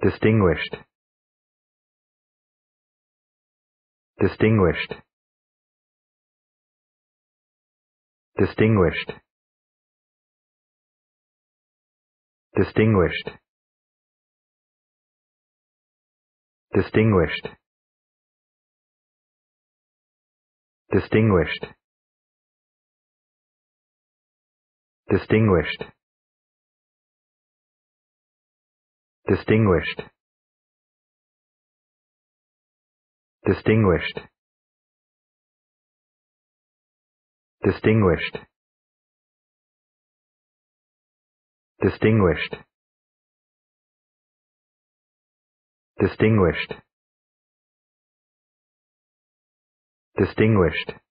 Distinguished. Distinguished. Distinguished. Distinguished. Distinguished. Distinguished. Distinguished. Distinguished. Distinguished. Distinguished. Distinguished. Distinguished. Distinguished.